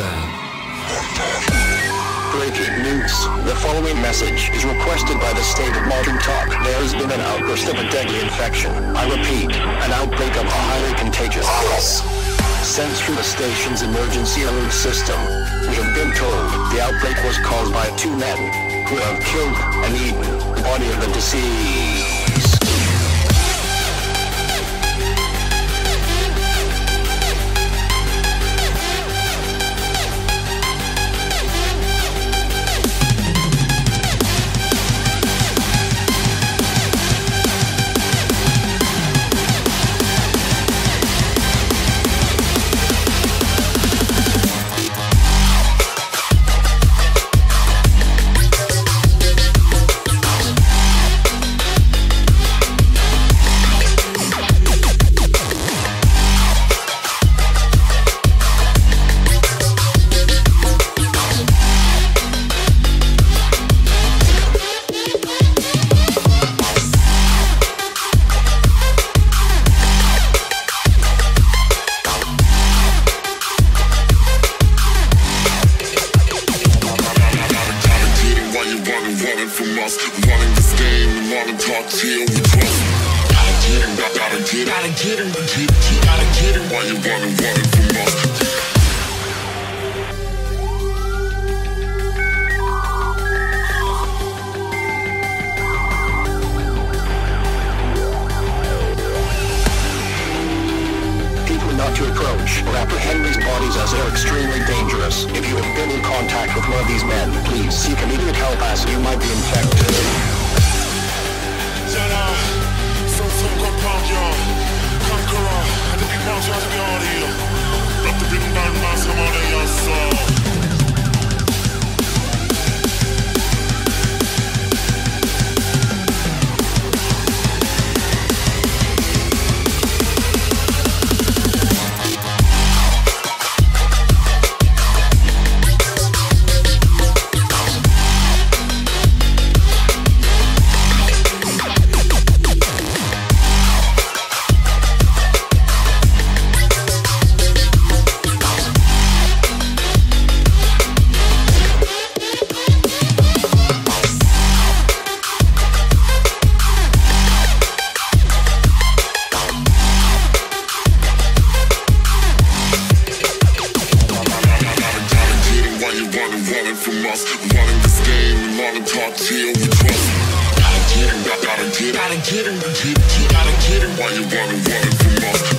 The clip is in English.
there. Breaking news. The following message is requested by the state of modern talk. There has been an outburst of a deadly infection. I repeat, an outbreak of a highly contagious virus. Sent through the station's emergency alert system. We have been told the outbreak was caused by two men who have killed and eaten the body of the deceased. Gotta get him, gotta get him, gotta get him. Why you running from us?